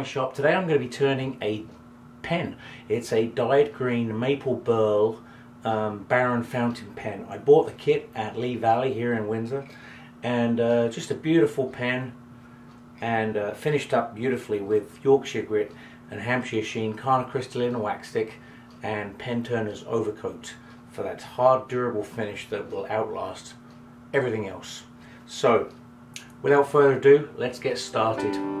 my shop. Today I'm going to be turning a pen. It's a dyed green maple burl Baron fountain pen. I bought the kit at Lee Valley here in Windsor, and just a beautiful pen, and finished up beautifully with Yorkshire grit and Hampshire sheen, Carnacrystaline wax stick, and Pen Turner's Overcoat for that hard, durable finish that will outlast everything else. So, without further ado, let's get started.